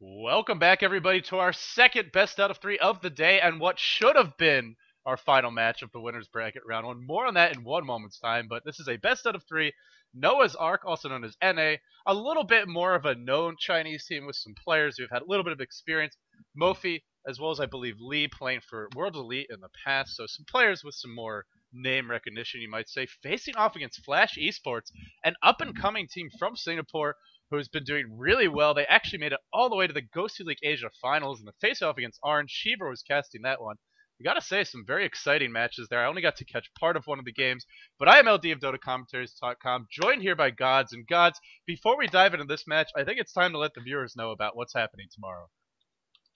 Welcome back, everybody, to our second best out of three of the day and what should have been our final match of the winner's bracket round one. More on that in one moment's time, but this is a best out of three. Noah's Ark, also known as NA, a little bit more of a known Chinese team with some players who've had a little bit of experience. Mofei, as well as I believe Lee, playing for World Elite in the past, so some players with some more name recognition, you might say, facing off against Flash Esports, an up-and-coming team from Singapore, who's been doing really well. They actually made it all the way to the Ghostly League Asia Finals in the face-off against Orange. Shiva was casting that one. You gotta say, some very exciting matches there. I only got to catch part of one of the games, but I am LD of DotaCommentaries.com, joined here by Gods. And Gods, before we dive into this match, I think it's time to let the viewers know about what's happening tomorrow.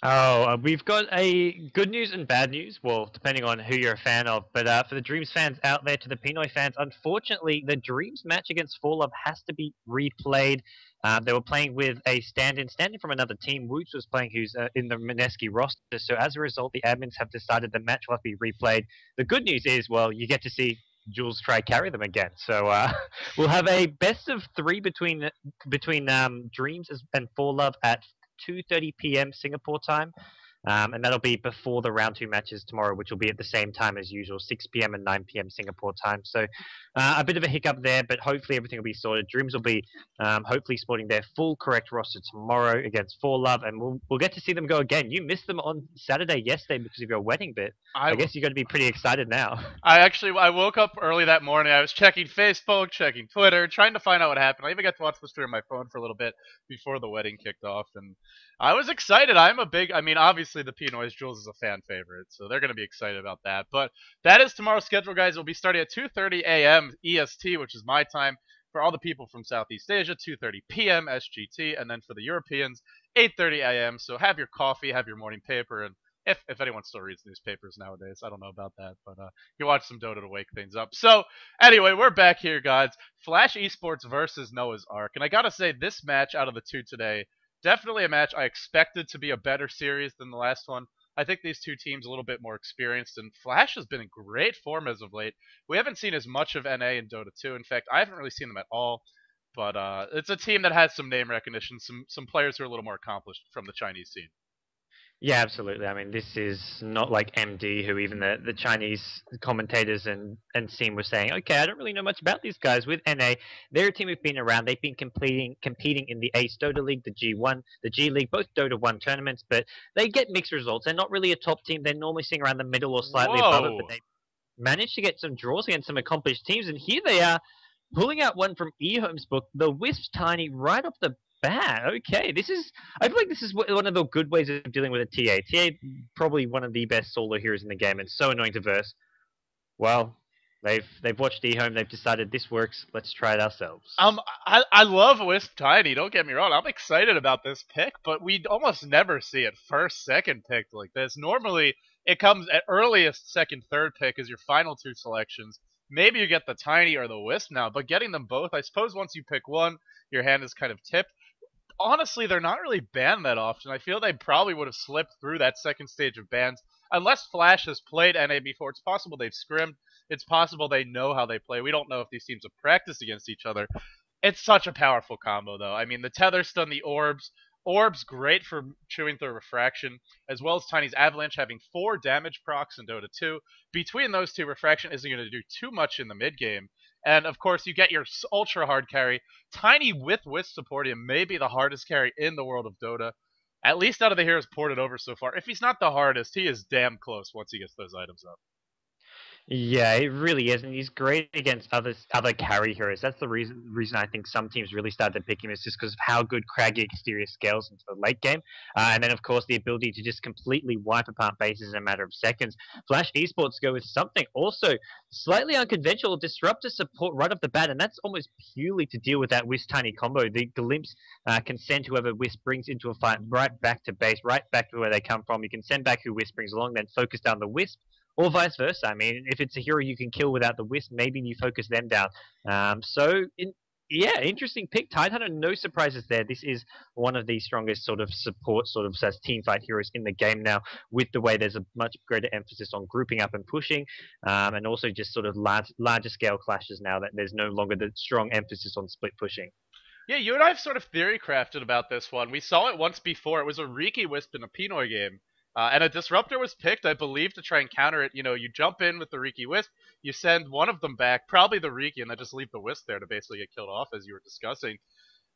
Oh, we've got a good news and bad news, well, depending on who you're a fan of, but for the Dreams fans out there, to the Pinoy fans, unfortunately, the Dreams match against For Love has to be replayed. They were playing with a stand-in from another team. Woots was playing, who's in the Mineski roster, so as a result, the admins have decided the match will have to be replayed. The good news is, well, you get to see Jules try carry them again, so we'll have a best of three between Dreams and For Love at 2:30 p.m. Singapore time, and that'll be before the round two matches tomorrow, which will be at the same time as usual, 6 p.m. and 9 p.m. Singapore time. So a bit of a hiccup there, but hopefully everything will be sorted. Dreams will be hopefully sporting their full correct roster tomorrow against For Love, and we'll get to see them go again. You missed them on Saturday yesterday because of your wedding bit. I guess you're going to be pretty excited now. I woke up early that morning. I was checking Facebook, checking Twitter, trying to find out what happened. I even got to watch the stream on my phone for a little bit before the wedding kicked off, and I was excited. Obviously, the Pinoy's Jules is a fan favorite, so they're going to be excited about that. But that is tomorrow's schedule, guys. It'll be starting at 2:30 a.m. EST, which is my time, for all the people from Southeast Asia, 2:30 p.m. SGT, and then for the Europeans, 8:30 a.m. So have your coffee, have your morning paper, and if anyone still reads newspapers nowadays, I don't know about that, but you watch some Dota to wake things up. So anyway, we're back here, guys. Flash Esports versus Noah's Ark, and I gotta say, this match out of the two today, definitely a match I expected to be a better series than the last one. I think these two teams a little bit more experienced, and Flash has been in great form as of late. We haven't seen as much of NA in Dota 2. In fact, I haven't really seen them at all, but it's a team that has some name recognition, some players who are a little more accomplished from the Chinese scene. Yeah, absolutely. I mean, this is not like MD, who even the Chinese commentators and scene were saying, okay, I don't really know much about these guys. With NA, they're a team who've been around. They've been competing in the Ace Dota League, the G1, the G League, both Dota 1 tournaments, but they get mixed results. They're not really a top team. They're normally sitting around the middle or slightly above it, but they managed to get some draws against some accomplished teams, and here they are, pulling out one from eHome's book, the Wisp Tiny, right off the bad. Okay, I feel like this is one of the good ways of dealing with a TA. TA, probably one of the best solo heroes in the game, and so annoying to verse. Well, they've watched eHome, they've decided this works, let's try it ourselves. I love Wisp Tiny, don't get me wrong, I'm excited about this pick, but we almost never see it first, second pick like this. Normally, it comes at earliest second, third pick as your final two selections. Maybe you get the Tiny or the Wisp now, but getting them both, I suppose once you pick one, your hand is kind of tipped. Honestly, they're not really banned that often. I feel they probably would have slipped through that second stage of bans. Unless Flash has played NA before, it's possible they've scrimmed. It's possible they know how they play. We don't know if these teams have practiced against each other. It's such a powerful combo, though. I mean, the Tether stun the Orbs. Orbs great for chewing through Refraction, as well as Tiny's Avalanche having 4 damage procs in Dota 2. Between those two, Refraction isn't going to do too much in the mid-game. And, of course, you get your ultra-hard carry. Tiny with Wisp supporting him may be the hardest carry in the world of Dota. At least out of the heroes ported over so far. If he's not the hardest, he is damn close once he gets those items up. Yeah, it really is, and he's great against other carry heroes. That's the reason I think some teams really started to pick him, is just because of how good Craggy Exterior scales into the late game, and then of course the ability to just completely wipe apart bases in a matter of seconds. Flash Esports go with something also slightly unconventional, Disruptor support right off the bat, and that's almost purely to deal with that Wisp Tiny combo. The Glimpse can send whoever Wisp brings into a fight right back to base, right back to where they come from. You can send back who Wisp brings along, then focus down the Wisp. Or vice versa. I mean, if it's a hero you can kill without the Wisp, maybe you focus them down. Yeah, interesting pick. Tidehunter, no surprises there. This is one of the strongest sort of team fight heroes in the game now, with the way there's a much greater emphasis on grouping up and pushing, and also just sort of larger scale clashes now that there's no longer the strong emphasis on split pushing. Yeah, you and I have sort of theory crafted about this one. We saw it once before. It was a Riki Wisp in a Pinoy game. And a Disruptor was picked, I believe, to try and counter it. You know, you jump in with the Riki Wisp, you send one of them back, probably the Riki, and then just leave the Wisp there to basically get killed off, as you were discussing.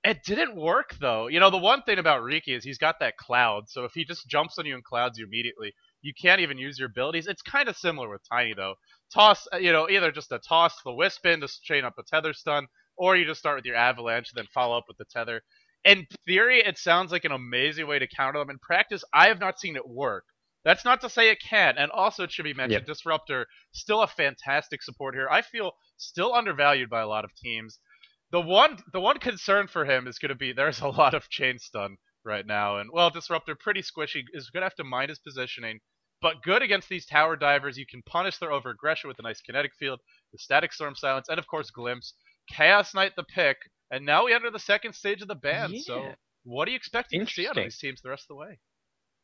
It didn't work, though. You know, the one thing about Riki is he's got that cloud, so if he just jumps on you and clouds you immediately, you can't even use your abilities. It's kind of similar with Tiny, though. Toss, you know, either just a toss the Wisp in to chain up a Tether stun, or you just start with your Avalanche and then follow up with the Tether. In theory, it sounds like an amazing way to counter them. In practice, I have not seen it work. That's not to say it can't. And also, it should be mentioned, yep, Disruptor, still a fantastic support here. I feel still undervalued by a lot of teams. The one concern for him is going to be there's a lot of chain stun right now. And, well, Disruptor, pretty squishy, is going to have to mind his positioning. But good against these tower divers. You can punish their over-aggression with a nice kinetic field, the static storm silence, and, of course, Glimpse. Chaos Knight the pick. And now we enter the second stage of the ban, yeah. So what are you expecting to see out of these teams the rest of the way?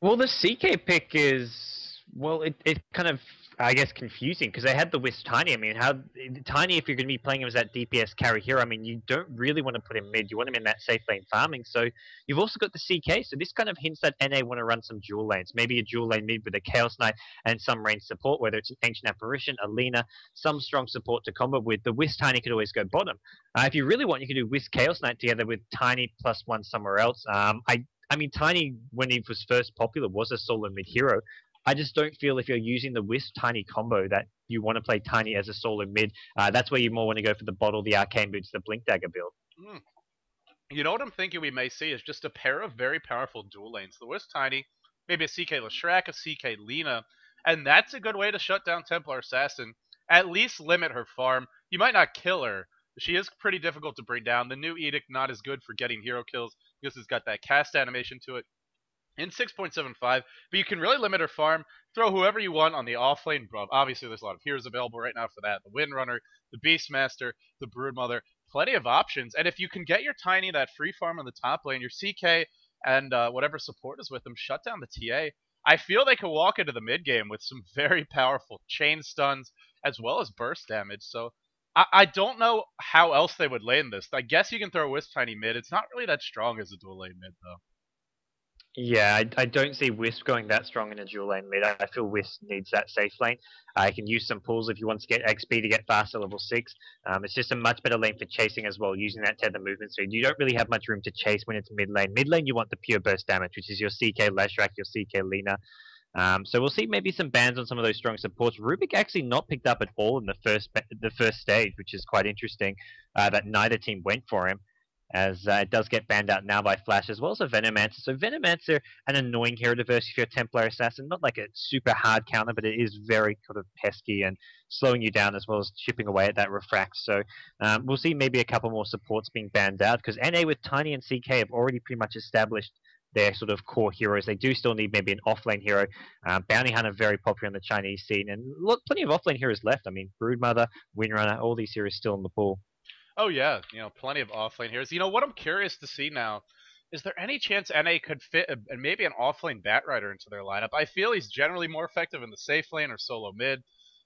Well, the CK pick is, well, it's kind of, I guess, confusing, because they had the Wisp Tiny. I mean, how Tiny, if you're going to be playing him as that DPS carry hero, I mean, you don't really want to put him mid. You want him in that safe lane farming. So you've also got the CK, so this kind of hints that NA want to run some dual lanes. Maybe a dual lane mid with a Chaos Knight and some range support, whether it's an Ancient Apparition, a Lina, some strong support to combo with. The Wisp Tiny could always go bottom. If you really want, you can do Wisp Chaos Knight together with Tiny plus one somewhere else. I mean, Tiny, when he was first popular, was a solo mid hero. I just don't feel if you're using the Wisp-Tiny combo that you want to play Tiny as a solo mid. That's where you more want to go for the Bottle, the Arcane Boots, the Blink Dagger build. Mm. You know what I'm thinking we may see is just a pair of very powerful dual lanes. The Wisp-Tiny, maybe a CK Lashrak, a CK Lina, and that's a good way to shut down Templar Assassin. At least limit her farm. You might not kill her. She is pretty difficult to bring down. The new Edict not as good for getting hero kills because it's got that cast animation to it. In 6.75, but you can really limit her farm, throw whoever you want on the offlane. Obviously, there's a lot of heroes available right now for that. The Windrunner, the Beastmaster, the Broodmother, plenty of options. And if you can get your Tiny, that free farm on the top lane, your CK, and whatever support is with them, shut down the TA. I feel they could walk into the mid game with some very powerful chain stuns as well as burst damage. So I don't know how else they would lane this. I guess you can throw Wisp Tiny mid. It's not really that strong as a dual lane mid, though. Yeah, I don't see Wisp going that strong in a dual lane mid. I feel Wisp needs that safe lane. You can use some pulls if you want to get XP to get faster level 6. It's just a much better lane for chasing as well, using that Tether movement speed. You don't really have much room to chase when it's mid lane. Mid lane, you want the pure burst damage, which is your CK Lashrak, your CK Lina. So we'll see maybe some bans on some of those strong supports. Rubik actually not picked up at all in the first stage, which is quite interesting that neither team went for him. As it does get banned out now by Flash, as well as a Venomancer. So Venomancer, an annoying hero diverse if you're a Templar Assassin. Not like a super hard counter, but it is very kind of pesky and slowing you down as well as chipping away at that Refract. So we'll see maybe a couple more supports being banned out, because NA with Tiny and CK have already pretty much established their sort of core heroes. They do still need maybe an offlane hero. Bounty Hunter, very popular in the Chinese scene, and plenty of offlane heroes left. I mean, Broodmother, Windrunner, all these heroes still in the pool. Oh, yeah. You know, plenty of offlane heroes. You know, what I'm curious to see now, is there any chance NA could fit and maybe an offlane Batrider into their lineup? I feel he's generally more effective in the safe lane or solo mid,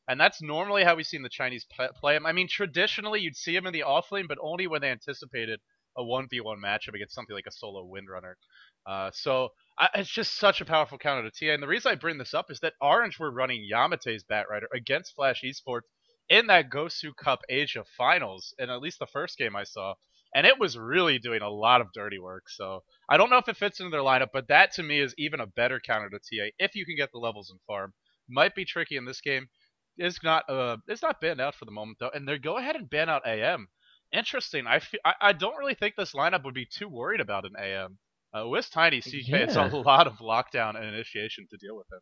and that's normally how we've seen the Chinese play him. I mean, traditionally, you'd see him in the offlane, but only when they anticipated a 1v1 matchup against something like a solo Windrunner. It's just such a powerful counter to TA, and the reason I bring this up is that Orange were running Yamate's Batrider against Flash Esports in that Gosu Cup Asia finals, and at least the first game I saw, and it was really doing a lot of dirty work. So I don't know if it fits into their lineup, but that to me is even a better counter to TA if you can get the levels and farm. Might be tricky in this game. It's not banned out for the moment though, and they go ahead and ban out AM. Interesting. I don't really think this lineup would be too worried about an AM. Wisp Tiny CK, yeah. It's a lot of lockdown and initiation to deal with him.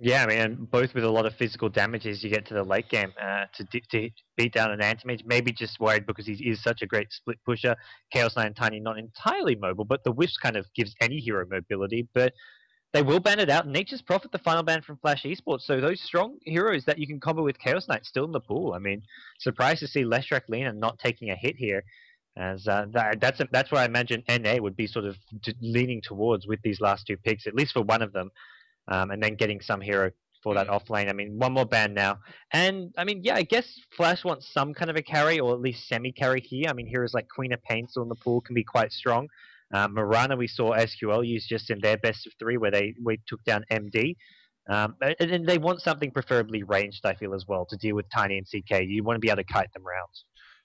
Yeah, I mean, both with a lot of physical damage as you get to the late game to beat down an Anti-Mage. Maybe just worried because he is such a great split pusher. Chaos Knight and Tiny not entirely mobile, but the Wisp kind of gives any hero mobility. But they will ban it out. Nature's Prophet, the final ban from Flash Esports. So those strong heroes that you can combo with Chaos Knight still in the pool. I mean, surprised to see Leshrac Lina not taking a hit here. As that's where I imagine NA would be sort of leaning towards with these last two picks, at least for one of them. And then getting some hero for that offlane. I mean, one more ban now. And, I mean, yeah, I guess Flash wants some kind of a carry, or at least semi-carry here. I mean, heroes like Queen of Pain still in the pool can be quite strong. Mirana, we saw SQL use just in their best of three, where we took down MD. And then they want something preferably ranged, I feel, as well, to deal with Tiny and CK. You want to be able to kite them around.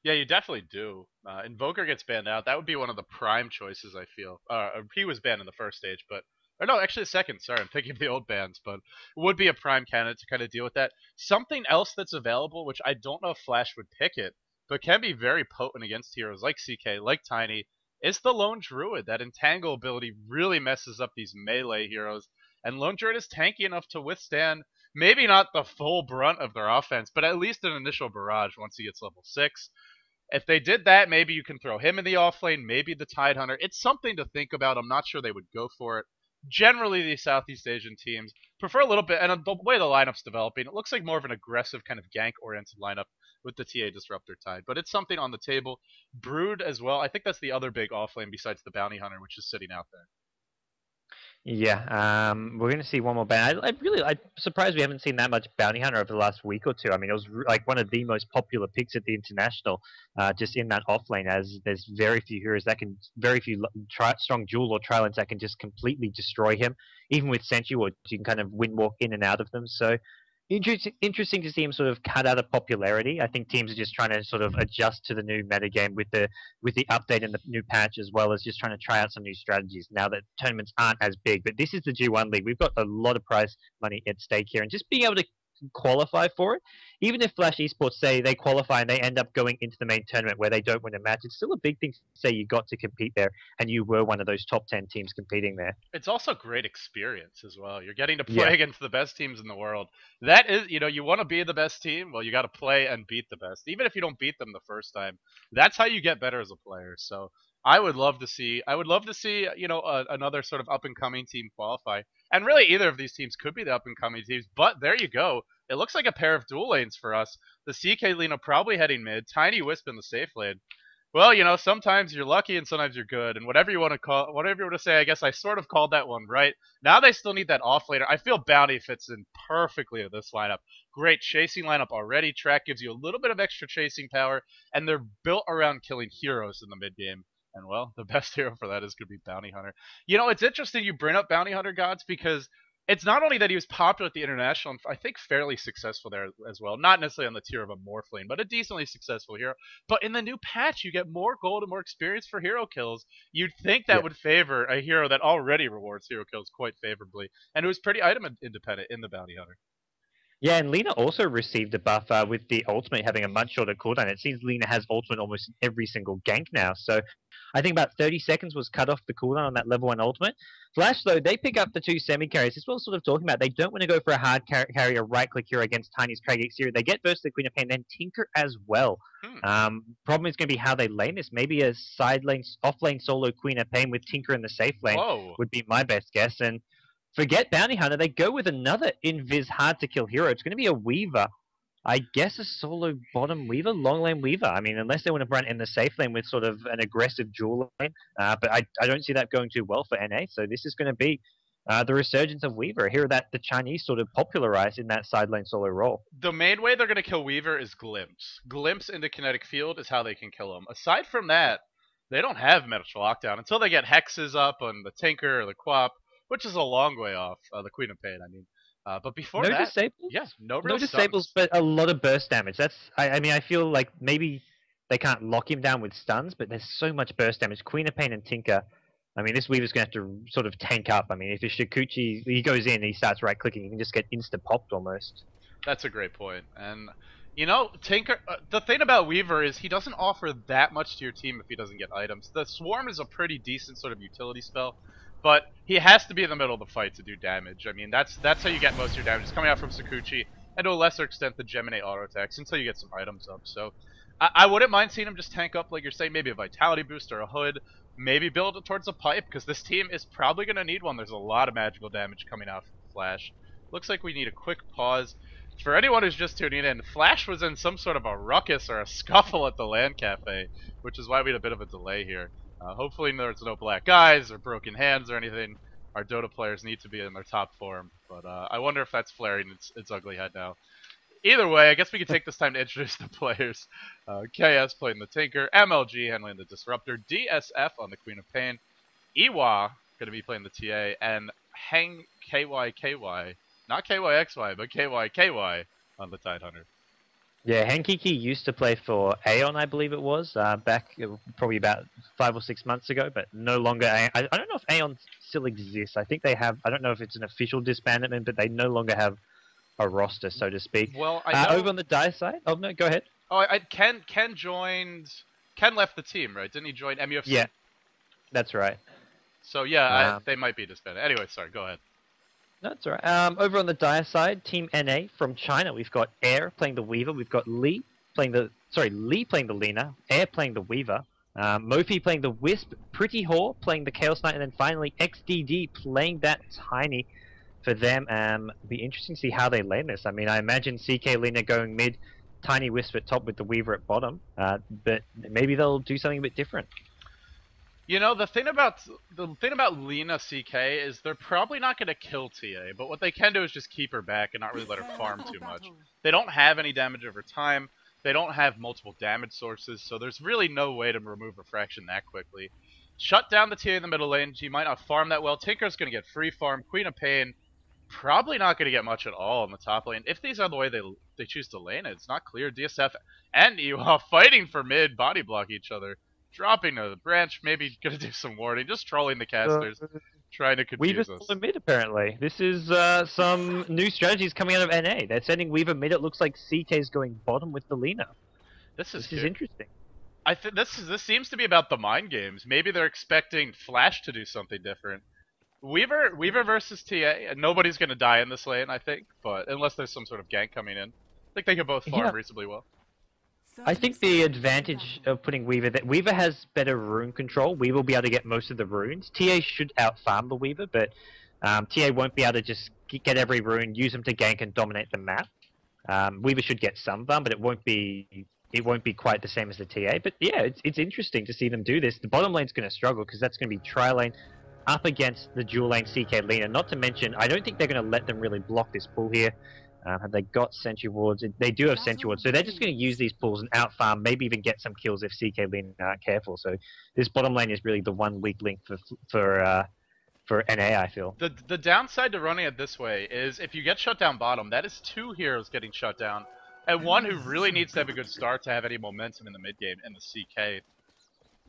Yeah, you definitely do. Invoker gets banned out. That would be one of the prime choices, I feel. He was banned in the first stage, but... Or no, actually the second. Sorry, I'm thinking of the old bans, but it would be a prime candidate to kind of deal with that. Something else that's available, which I don't know if Flash would pick it, but can be very potent against heroes like CK, like Tiny, is the Lone Druid. That entangle ability really messes up these melee heroes. And Lone Druid is tanky enough to withstand maybe not the full brunt of their offense, but at least an initial barrage once he gets level 6. If they did that, maybe you can throw him in the offlane, maybe the Tidehunter. It's something to think about. I'm not sure they would go for it. Generally, the Southeast Asian teams prefer a little bit, and the way the lineup's developing, it looks like more of an aggressive kind of gank-oriented lineup with the TA Disruptor tied. But it's something on the table. Brood as well. I think that's the other big offlane besides the Bounty Hunter, which is sitting out there. Yeah, we're going to see one more ban. I'm surprised we haven't seen that much Bounty Hunter over the last week or two. I mean, it was like one of the most popular picks at the International, just in that offlane, as there's very few heroes that can, very few strong dual or tri-lanes that can just completely destroy him. Even with Sentry Ward, you can kind of windwalk in and out of them. So interesting to see him sort of cut out of popularity. I think teams are just trying to sort of adjust to the new metagame with the update and the new patch, as well as just trying to try out some new strategies now that tournaments aren't as big. But this is the G1 League. We've got a lot of prize money at stake here, and just being able to qualify for it, even if Flash Esports say they qualify and they end up going into the main tournament where they don't win a match, it's still a big thing to say you got to compete there and you were one of those top 10 teams competing there. It's also great experience as well. You're getting to play against the best teams in the world. That is, you know, you want to be the best team, well, you got to play and beat the best. Even if you don't beat them the first time, that's how you get better as a player. So I would love to see, you know, another sort of up-and-coming team qualify. And really, either of these teams could be the up-and-coming teams, but there you go. It looks like a pair of dual lanes for us. The CK Lina probably heading mid, Tiny Wisp in the safe lane. Well, you know, sometimes you're lucky and sometimes you're good, and whatever you want to call, whatever you want to say, I guess I sort of called that one right. Now they still need that off laner. I feel Bounty fits in perfectly with this lineup. Great chasing lineup already. Track gives you a little bit of extra chasing power, and they're built around killing heroes in the mid-game. And, well, the best hero for that is going to be Bounty Hunter. You know, it's interesting you bring up Bounty Hunter, Gods, because it's not only that he was popular at the International, and I think fairly successful there as well. Not necessarily on the tier of a Morphling, but a decently successful hero. But in the new patch, you get more gold and more experience for hero kills. You'd think that would favor a hero that already rewards hero kills quite favorably, and it was pretty item independent in the Bounty Hunter. Yeah, and Lina also received a buff with the ultimate having a much shorter cooldown. It seems Lina has ultimate almost in every single gank now. So I think about 30 seconds was cut off the cooldown on that level 1 ultimate. Flash, though, they pick up the two semi-carries. This is what I was sort of talking about. They don't want to go for a hard carry or right-click hero against Tiny's Crag Exterior. They get versus the Queen of Pain, then Tinker as well. Problem is going to be how they lane this. Maybe a side lane, off-lane solo Queen of Pain with Tinker in the safe lane would be my best guess. And forget Bounty Hunter, they go with another invis hard-to-kill hero. It's going to be a Weaver. I guess a solo bottom Weaver, long lane Weaver. I mean, unless they want to run in the safe lane with sort of an aggressive dual lane. But I don't see that going too well for NA. So this is going to be the resurgence of Weaver, a hero that the Chinese sort of popularized in that side lane solo role. The main way they're going to kill Weaver is Glimpse. Glimpse into Kinetic Field is how they can kill him. Aside from that, they don't have Metatal Lockdown until they get Hexes up on the Tinker or the Quap, which is a long way off, the Queen of Pain, I mean. But before that, disables? Yes, no disables, but a lot of burst damage. That's, I mean, I feel like maybe they can't lock him down with stuns, but there's so much burst damage. Queen of Pain and Tinker, I mean, this Weaver's going to have to sort of tank up. I mean, if it's Shukuchi, he goes in, he starts right-clicking, you can just get insta-popped almost. That's a great point. And, you know, Tinker, the thing about Weaver is he doesn't offer that much to your team if he doesn't get items. The Swarm is a pretty decent sort of utility spell, but he has to be in the middle of the fight to do damage. I mean, that's how you get most of your damage. It's coming out from Shukuchi, and to a lesser extent, the Gemini auto attacks until you get some items up. So I wouldn't mind seeing him just tank up, like you're saying, maybe a Vitality Boost or a Hood. Maybe build it towards a Pipe, because this team is probably going to need one. There's a lot of magical damage coming out from Flash. Looks like we need a quick pause. For anyone who's just tuning in, Flash was in some sort of a ruckus or a scuffle at the LAN Cafe, which is why we had a bit of a delay here. Hopefully there's no black eyes or broken hands or anything. our Dota players need to be in their top form. But I wonder if that's flaring its ugly head now. Either way, I guess we can take this time to introduce the players. KS playing the Tinker, MLG handling the Disruptor, DSF on the Queen of Pain, Iwa going to be playing the TA, and Hang KYKY, not KYXY, but KYKY on the Tidehunter. Yeah, Hankiki used to play for Aeon, I believe it was, back probably about 5 or 6 months ago, but no longer. I don't know if Aeon still exists. I think they have, I don't know if it's an official disbandment, but they no longer have a roster, so to speak. Well, I know... Over on the DIE side? Oh, no, go ahead. Oh, Ken joined... Ken left the team, right? Didn't he join MUFC? Yeah, that's right. So, yeah, they might be disbanded. Anyway, sorry, go ahead. That's all right. Over on the DIE side, Team NA from China, we've got Air playing the Weaver. We've got Lee playing the Lina. Air playing the Weaver. Mofei playing the Wisp. Pretty Whore playing the Chaos Knight. And then finally, XDD playing that Tiny for them. It'll be interesting to see how they land this. I mean, I imagine CK Lina going mid, Tiny Wisp at top with the Weaver at bottom. But maybe they'll do something a bit different. You know, the thing about Lina CK is they're probably not going to kill TA, but what they can do is just keep her back and not really let her farm too much. They don't have any damage over time. They don't have multiple damage sources, so there's really no way to remove Refraction that quickly. Shut down the TA in the middle lane. She might not farm that well. Tinker's going to get free farm. Queen of Pain probably not going to get much at all in the top lane. If these are the way they choose to lane it, it's not clear. DSF and Iwa fighting for mid, body block each other. Dropping to the branch, maybe gonna do some warding, just trolling the casters, trying to confuse Weaver's us. Weaver's mid, apparently. This is some new strategies coming out of NA. They're sending Weaver mid. It looks like CK's going bottom with the Lina. This is interesting. I think this seems to be about the mind games. Maybe they're expecting Flash to do something different. Weaver versus TA. Nobody's gonna die in this lane, I think, but unless there's some sort of gank coming in, I think they can both farm reasonably well. I think the advantage of putting Weaver there... Weaver has better rune control. Weaver will be able to get most of the runes. TA should outfarm the Weaver, but TA won't be able to just get every rune, use them to gank and dominate the map. Weaver should get some farm, but it won't be quite the same as the TA. But yeah, it's interesting to see them do this. The bottom lane's going to struggle because that's going to be tri-lane up against the dual lane CK Lina. Not to mention, I don't think they're going to let them really block this pool here. Have they got Sentry Wards? They do have Sentry Wards, so they're just going to use these pools and outfarm, maybe even get some kills if CK Lina aren't careful. So this bottom lane is really the one weak link for NA, I feel. The downside to running it this way is if you get shut down bottom, that is 2 heroes getting shut down, and one who really needs to have a good start to have any momentum in the mid game, and the CK.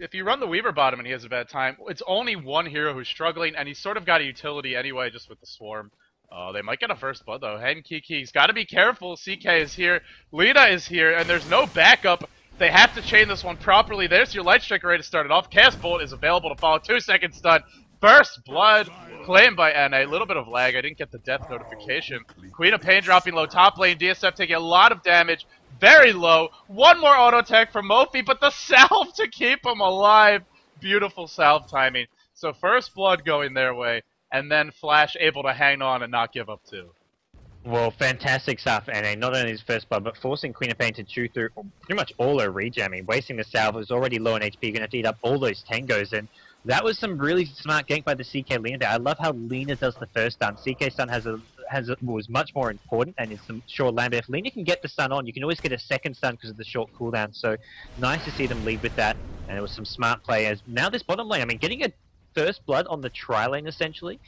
If you run the Weaver bottom and he has a bad time, it's only one hero who's struggling, and he's sort of got a utility anyway just with the Swarm. Oh, they might get a first blood, though. Henkiki's got to be careful. CK is here. Lina is here, and there's no backup. They have to chain this one properly. There's your Light Striker ready to start it off. Chaos Bolt is available to follow. 2-second stun. First blood claimed by NA. A little bit of lag. I didn't get the death notification. Queen of Pain dropping low. Top lane. DSF taking a lot of damage. Very low. One more auto attack from Mofei, but the salve to keep him alive. Beautiful salve timing. So first blood going their way. And then Flash able to hang on and not give up too. Well, fantastic stuff, NA. Not only his first blood, but forcing Queen of Pain to chew through pretty much all her rejamming. Wasting the salve, was already low on HP, going to have to eat up all those tangos. And that was some really smart gank by the CK Lina. I love how Lina does the first stun. CK stun was much more important and is some short land. But if Lina can get the stun on, you can always get a second stun because of the short cooldown. So nice to see them lead with that. And it was some smart players. Now this bottom lane, I mean, getting a first blood on the tri-lane, essentially.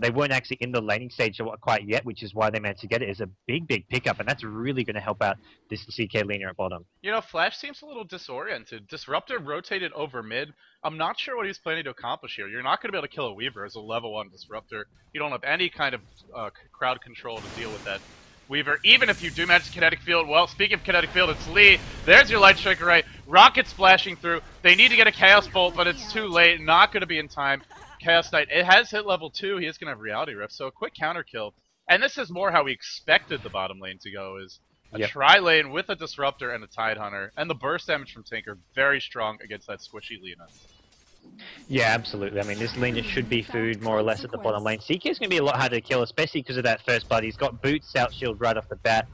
They weren't actually in the laning stage quite yet, which is why they managed to get it. It's a big pickup, and that's really going to help out this CK Lina at bottom. You know, Flash seems a little disoriented. Disruptor rotated over mid. I'm not sure what he's planning to accomplish here. You're not going to be able to kill a Weaver as a level 1 Disruptor. You don't have any kind of crowd control to deal with that Weaver, even if you do match Kinetic Field. Well, speaking of Kinetic Field, it's Lee. There's your Light Striker right. Rocket splashing through. They need to get a Chaos Bolt, but it's too late. Not going to be in time. Chaos Knight, it has hit level 2. He is going to have Reality Rift, so a quick counter kill. And this is more how we expected the bottom lane to go, is a tri-lane with a Disruptor and a Tidehunter. And the burst damage from Tinker, very strong against that squishy Lina. Yeah, absolutely. I mean, this Lina should be food more or less at the bottom lane. CK's going to be a lot harder to kill, especially because of that first blood. He's got boots, out shield right off the bat.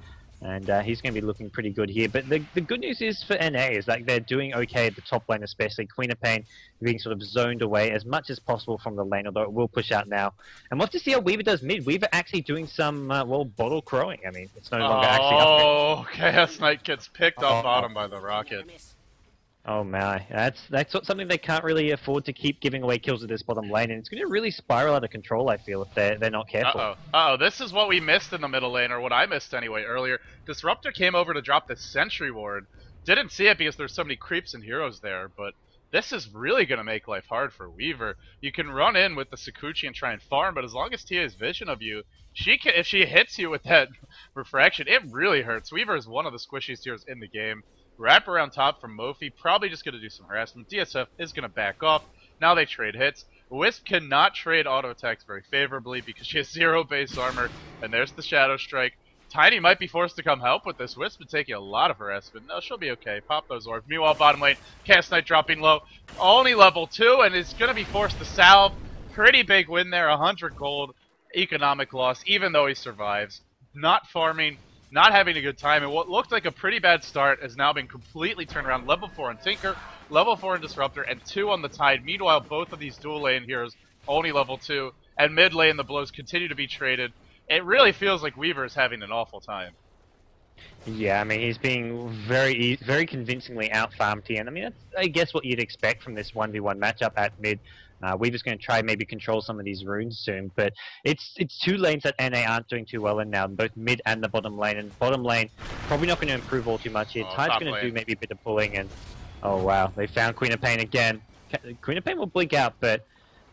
And he's going to be looking pretty good here. But the good news is for NA is that they're doing okay at the top lane, especially Queen of Pain being sort of zoned away as much as possible from the lane, although it will push out now. And we'll have to see how Weaver does mid. Weaver actually doing some, well, bottle crowing. I mean, it's no longer actually up there. Oh, Chaos Knight gets picked off bottom by the rocket. Oh my, that's something they can't really afford to keep giving away kills at this bottom lane, and it's going to really spiral out of control, I feel, if they're not careful. Uh-oh, this is what we missed in the middle lane, or what I missed anyway earlier. Disruptor came over to drop the sentry ward. Didn't see it because there's so many creeps and heroes there, but this is really going to make life hard for Weaver. You can run in with the Shukuchi and try and farm, but as long as TA's vision of you, she can, if she hits you with that refraction, it really hurts. Weaver is one of the squishiest heroes in the game. Wrap around top from Mofei, probably just going to do some harassment. DSF is going to back off. Now they trade hits. Wisp cannot trade auto attacks very favorably because she has zero base armor, and there's the Shadow Strike. Tiny might be forced to come help with this. Wisp been taking a lot of harassment. No, she'll be okay. Pop those orbs. Meanwhile, bottom lane, Chaos Knight dropping low. Only level 2, and is going to be forced to salve. Pretty big win there, 100 gold. Economic loss, even though he survives. Not farming. Not having a good time, and what looked like a pretty bad start has now been completely turned around. Level 4 on Tinker, level 4 on Disruptor, and 2 on the Tide. Meanwhile, both of these dual lane heroes only level 2, and mid lane the blows continue to be traded. It really feels like Weaver is having an awful time. Yeah, I mean, he's being very convincingly out-farmed here, and I mean, that's, I guess, what you'd expect from this 1v1 matchup at mid. Weaver's going to try maybe control some of these runes soon, but it's two lanes that NA aren't doing too well in now, both mid and the bottom lane. And bottom lane probably not going to improve all too much here. Tide's going to do maybe a bit of pulling, and oh wow, they found Queen of Pain again. Queen of Pain will blink out, but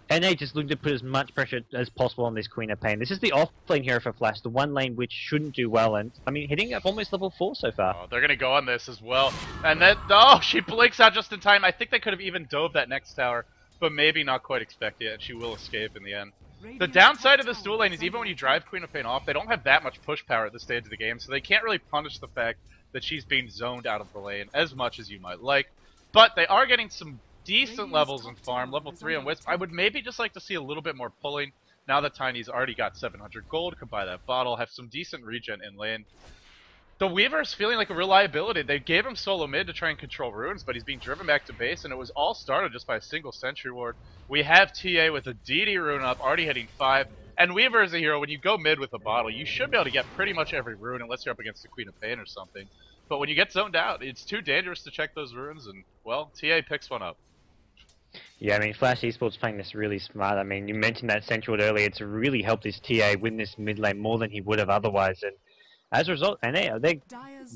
NA just looking to put as much pressure as possible on this Queen of Pain. This is the off lane hero for Flash, the one lane which shouldn't do well, and I mean hitting up almost level 4 so far. Oh, they're going to go on this as well, and then oh, she blinks out just in time. I think they could have even dove that next tower, but maybe not quite expect it, and she will escape in the end. The downside of this dual lane is even when you drive Queen of Pain off, they don't have that much push power at this stage of the game, so they can't really punish the fact that she's being zoned out of the lane as much as you might like. But they are getting some decent levels in farm, level 3 on Wisp. I would maybe just like to see a little bit more pulling. Now that Tiny's already got 700 gold, could buy that bottle, have some decent regen in lane. The Weaver's feeling like a real liability. They gave him solo mid to try and control runes, but he's being driven back to base, and it was all started just by a single sentry ward. We have TA with a DD rune up, already hitting 5, and Weaver is a hero. When you go mid with a bottle, you should be able to get pretty much every rune, unless you're up against the Queen of Pain or something. But when you get zoned out, it's too dangerous to check those runes, and, well, TA picks one up. Yeah, I mean, Flash Esports playing this really smart. I mean, you mentioned that sentry ward earlier. It's really helped this TA win this mid lane more than he would have otherwise, and as a result, and they're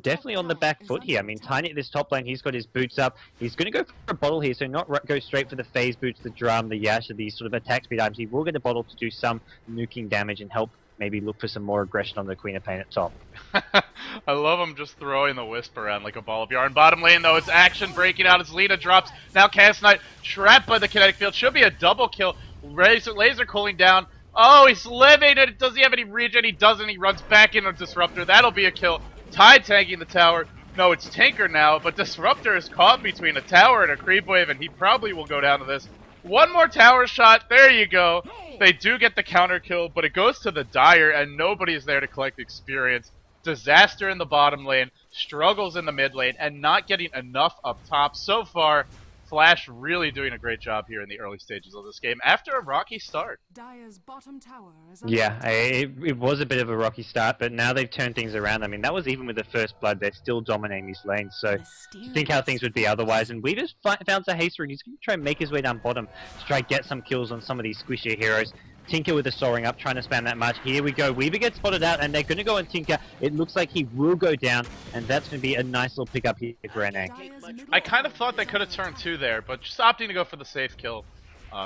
definitely on the back foot here. I mean, Tiny at this top lane, he's got his boots up. He's going to go for a bottle here, so not go straight for the phase boots, the drum, the yash, or these sort of attack speed items. He will get a bottle to do some nuking damage and help maybe look for some more aggression on the Queen of Pain at top. I love him just throwing the Wisp around like a ball of yarn. Bottom lane, though, it's action breaking out as Lina drops. Now Chaos Knight trapped by the kinetic field. Should be a double kill. Laser cooling down. Oh, he's living it. Does he have any regen? He doesn't. He runs back into Disruptor. That'll be a kill. Tide tagging the tower. No, it's Tinker now, but Disruptor is caught between a tower and a creep wave, and he probably will go down to this. One more tower shot. There you go. They do get the counter kill, but it goes to the Dire, and nobody is there to collect experience. Disaster in the bottom lane, struggles in the mid lane, and not getting enough up top. So far, Flash really doing a great job here in the early stages of this game after a rocky start. Dire's bottom tower is it was a bit of a rocky start, but now they've turned things around. I mean, that was even with the first blood. They're still dominating these lanes, so think how things would be otherwise. And we just found the haste rune. He's going to try and make his way down bottom to try and get some kills on some of these squishier heroes. Tinker with the soaring up, trying to spam that much. Here we go. Weaver gets spotted out, and they're going to go on Tinker. It looks like he will go down, and that's going to be a nice little pickup here for NA. I kind of thought they could have turned 2 there, but just opting to go for the safe kill.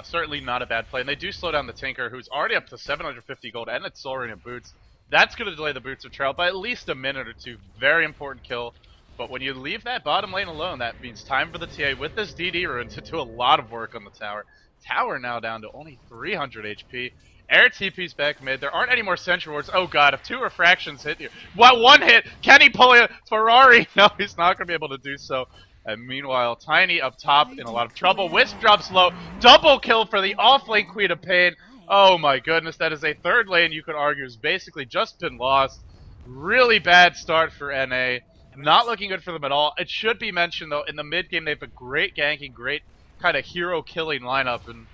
Certainly not a bad play. And they do slow down the Tinker, who's already up to 750 gold, and it's soaring in boots. That's going to delay the boots of trail by at least a minute or two. Very important kill. But when you leave that bottom lane alone, that means time for the TA with this DD rune to do a lot of work on the tower. Tower now down to only 300 HP. Air TP's back mid. There aren't any more sentry wards. Oh god, if 2 refractions hit you. What, 1 hit? Can he pull a Ferrari? No, he's not going to be able to do so. And meanwhile, Tiny up top in a lot of trouble. Wisp drops low. Double kill for the off-lane Queen of Pain. Oh my goodness, that is a third lane you could argue has basically just been lost. Really bad start for NA. Not looking good for them at all. It should be mentioned, though, in the mid game, they have a great ganking, great kind of hero killing lineup. And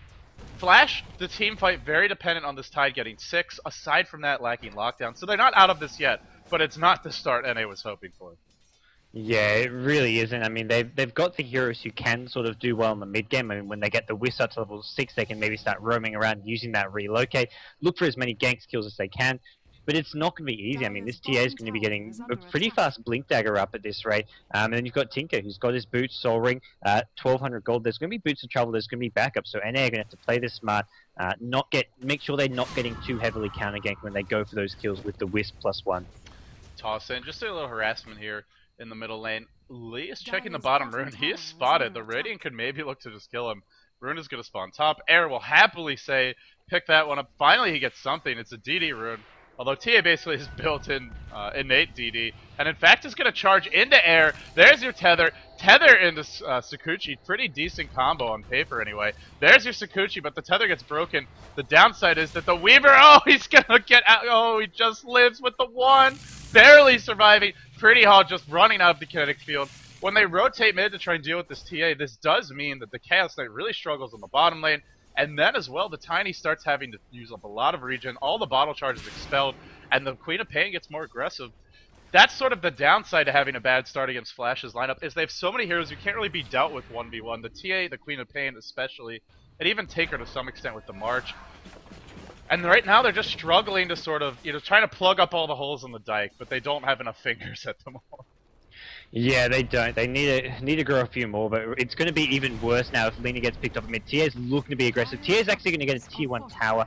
Flash, the team fight, very dependent on this Tide getting 6. Aside from that, lacking lockdown. So they're not out of this yet, but it's not the start NA was hoping for. Yeah, it really isn't. I mean, they've got the heroes who can sort of do well in the mid-game. I mean, when they get the Wisp up to level 6, they can maybe start roaming around using that relocate. Look for as many gank skills as they can. But it's not going to be easy. I mean, this TA is going to be getting a pretty fast Blink Dagger up at this rate. And then you've got Tinker, who's got his boots, Soul Ring, 1,200 gold. There's going to be boots in trouble. There's going to be backup. So NA are going to have to play this smart. Make sure they're not getting too heavily counter-ganked when they go for those kills with the Wisp +1. Toss in. Just a little harassment here. In the middle lane, Lee is checking the bottom rune. He is spotted. The Radiant could maybe look to just kill him. Rune is going to spawn top. Air will happily say, pick that one up. Finally, he gets something. It's a DD rune. Although TA basically is built in innate DD. And in fact, is going to charge into Air. There's your Tether. Tether into Shukuchi. Pretty decent combo on paper, anyway. There's your Shukuchi, but the Tether gets broken. The downside is that the Weaver, oh, he's going to get out. Oh, he just lives with the one. Barely surviving. Pretty hard, just running out of the kinetic field. When they rotate mid to try and deal with this TA, this does mean that the Chaos Knight really struggles on the bottom lane. And then as well, the Tiny starts having to use up a lot of regen. All the bottle charges expelled, and the Queen of Pain gets more aggressive. That's sort of the downside to having a bad start against Flash's lineup, is they have so many heroes you can't really be dealt with 1v1. The TA, the Queen of Pain especially, and even Tinker to some extent with the March. And right now they're just struggling to sort of, you know, trying to plug up all the holes in the dike, but they don't have enough fingers at the moment. Yeah, they don't. They need to grow a few more, but it's going to be even worse now if Lina gets picked up mid. TA's looking to be aggressive. TA's actually going to get a tier 1 tower,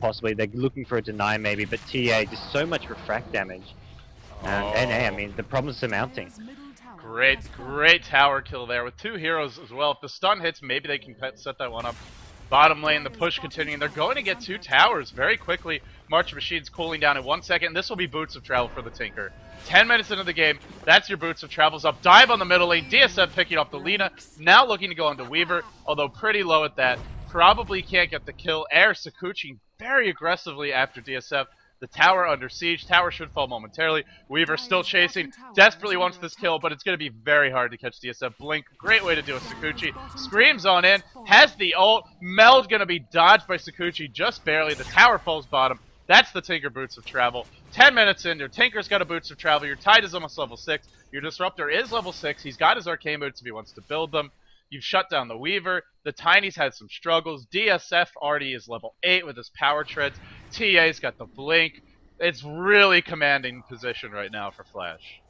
possibly. They're looking for a deny maybe, but TA, just so much refract damage. NA, I mean, the problem's surmounting. Great tower kill there with two heroes as well. If the stun hits, maybe they can set that one up. Bottom lane, the push continuing. They're going to get two towers very quickly. March Machine's cooling down in 1 second. This will be Boots of Travel for the Tinker. 10 minutes into the game, that's your Boots of Travel's up. Dive on the middle lane. DSF picking up the Lina. Now looking to go onto Weaver, although pretty low at that. Probably can't get the kill. Air Shukuchi very aggressively after DSF. The tower under siege. Tower should fall momentarily. Weaver still chasing. Desperately wants this kill, but it's going to be very hard to catch DSF. Blink, great way to deal with Shukuchi. Screams on in. Has the ult. Meld going to be dodged by Shukuchi just barely. The tower falls bottom. That's the Tinker Boots of Travel. 10 minutes in, your Tinker's got a Boots of Travel. Your Tide is almost level 6. Your Disruptor is level 6. He's got his Arcane Boots if he wants to build them. You've shut down the Weaver. The Tiny's had some struggles. DSF already is level 8 with his Power Treads. TA's got the Blink. It's really commanding position right now for Flash.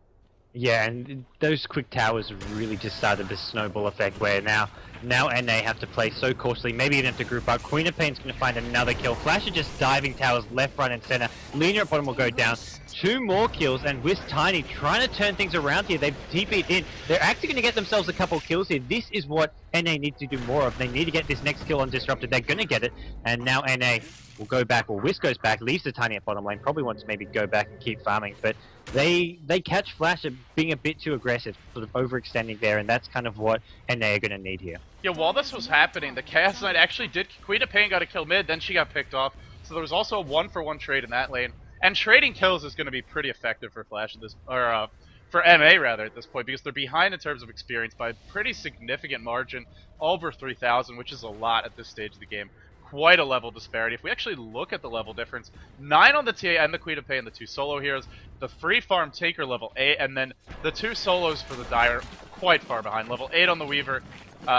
Yeah, and those quick towers really just started this snowball effect where now NA have to play so cautiously, maybe even have to group up. Queen of Pain's going to find another kill. Flash are just diving towers left, right, and center. Lina at bottom will go down. Two more kills, and Wisp Tiny trying to turn things around here. They've TP'd in. They're actually going to get themselves a couple kills here. This is what NA need to do more of. They need to get this next kill on Disruptor. They're going to get it, and now NA will go back, or Wisp goes back, leaves the Tiny at bottom lane, probably wants to maybe go back and keep farming, but they catch Flash at being a bit too aggressive, sort of overextending there, and that's kind of what NA are going to need here. Yeah, while this was happening, the Chaos Knight actually did, Queen of Pain got a kill mid, then she got picked off, so there was also a 1-for-1 trade in that lane, and trading kills is going to be pretty effective for Flash at this, or for NA rather at this point, because they're behind in terms of experience by a pretty significant margin, over 3,000, which is a lot at this stage of the game. Quite a level disparity. If we actually look at the level difference, 9 on the TA and the Queen of Pain, the two solo heroes, the free farm Tinker level 8, and then the two solos for the Dire quite far behind. Level 8 on the Weaver,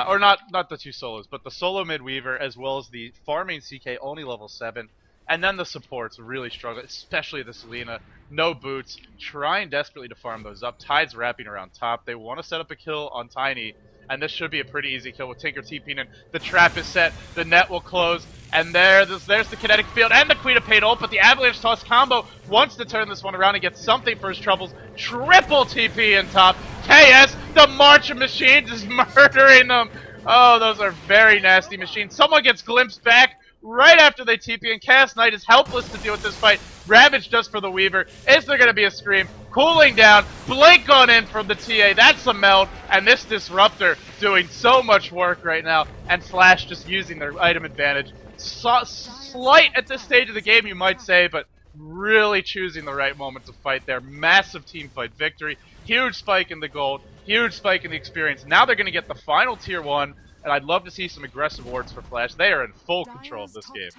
or not the two solos, but the solo mid Weaver, as well as the farming CK only level 7, and then the supports really struggle, especially this Lina. No boots, trying desperately to farm those up. Tide's wrapping around top. They want to set up a kill on Tiny. And this should be a pretty easy kill with Tinker TPing in. The trap is set. The net will close. And there's the kinetic field and the Queen of Pain ult. But the Avalanche Toss combo wants to turn this one around and get something for his troubles. Triple TP in top. KS, the March of Machines is murdering them. Oh, those are very nasty machines. Someone gets glimpsed back right after they TP, and Chaos Knight is helpless to deal with this fight. Ravage just for the Weaver. Is there going to be a scream? Cooling down, Blink on in from the TA, that's a meld, and this Disruptor doing so much work right now, and Flash just using their item advantage. Slight at this stage of the game, you might say, but really choosing the right moment to fight there. Massive team fight victory. Huge spike in the gold. Huge spike in the experience. Now they're going to get the final tier 1. And I'd love to see some aggressive wards for Flash. They are in full control of this game.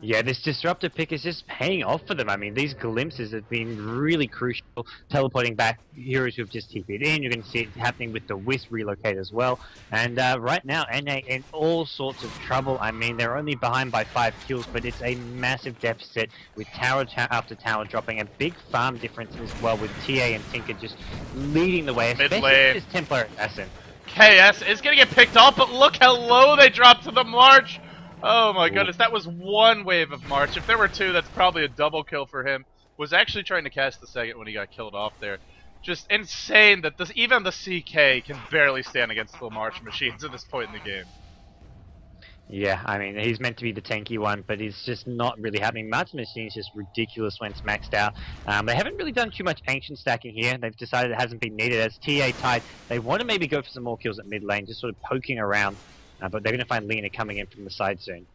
Yeah, this Disruptor pick is just paying off for them. I mean, these glimpses have been really crucial. Teleporting back heroes who have just TP'd in. You can see it happening with the Wisp relocate as well. And right now, NA in all sorts of trouble. I mean, they're only behind by 5 kills, but it's a massive deficit with tower after tower dropping. A big farm difference as well with TA and Tinker just leading the way. Especially this Templar Assassin. KS is going to get picked off, but look how low they dropped to the March. Oh my goodness, that was one wave of March. If there were two, that's probably a double kill for him. Was actually trying to cast the second when he got killed off there. Just insane that this, even the CK can barely stand against the March machines at this point in the game. Yeah, I mean, he's meant to be the tanky one, but it's just not really happening. March Machine is just ridiculous when it's maxed out. They haven't really done too much Ancient stacking here. They've decided it hasn't been needed. As TA tied, they want to maybe go for some more kills at mid lane, just sort of poking around, but they're going to find Lina coming in from the side soon.